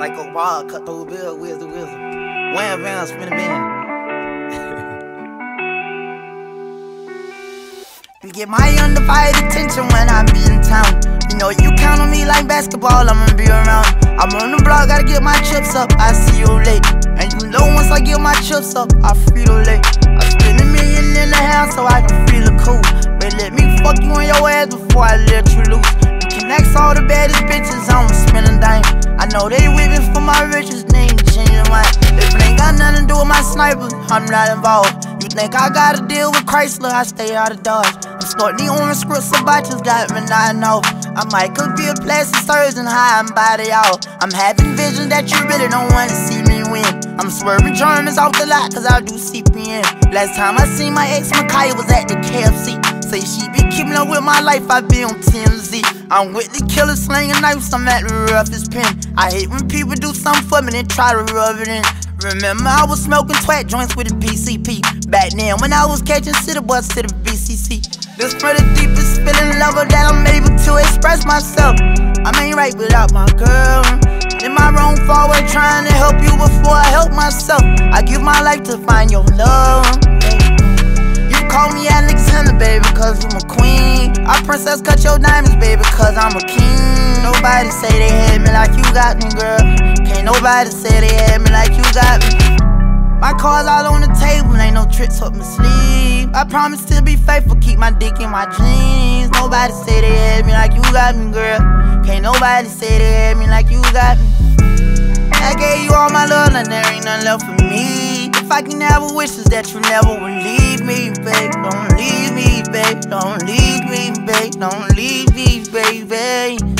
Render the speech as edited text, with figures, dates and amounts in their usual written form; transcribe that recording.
Psycho Ball, cut through the bill, wisdom. Wham, bam, spin a man. You get my undivided attention when I'm in town. You know you count on me like basketball, I'ma be around. I'm on the block, gotta get my chips up, I see you late. And you know once I get my chips up, I feel late. I spend $1.5 million so I can feel it cool. But let me fuck you on your ass before I let you loose. Next, all the baddest bitches, I'ma spend a dime. I know they whipping for my riches, name changing mine. If it ain't got nothing to do with my snipers, I'm not involved. You think I gotta deal with Chrysler, I stay out of Dodge. I'm snorting the orange scripts, about just got me nodding off. I might could be a plastic surgeon, high and body out. I'm having visions that you really don't wanna see me win. I'm swerving Germans off the lot, cause I do CPN. Last time I seen my ex, Micaiah was at the KFC. Say she be keeping up with my life, I be on TMZ. I'm with the killer slinging knives, I'm at the roughest pen. I hate when people do something for me, then try to rub it in. Remember I was smoking twat joints with the PCP. Back then when I was catching city bus to the BCC. This for the deepest feeling level that I'm able to express myself. I ain't right without my girl. In my wrong forward trying to help you before I help myself. I give my life to find your love. Call me Alexander, baby, cause I'm a queen. Our princess cut your diamonds, baby, cause I'm a king. Nobody say they had me like you got me, girl. Can't nobody say they had me like you got me. My cards all on the table, ain't no tricks up my sleeve. I promise to be faithful, keep my dick in my jeans. Nobody say they had me like you got me, girl. Can't nobody say they had me like you got me. I gave you all my love, and there ain't nothing left for me. If I can have wishes that you never would leave me, babe. Don't leave me, babe. Don't leave me, babe. Don't leave me, baby.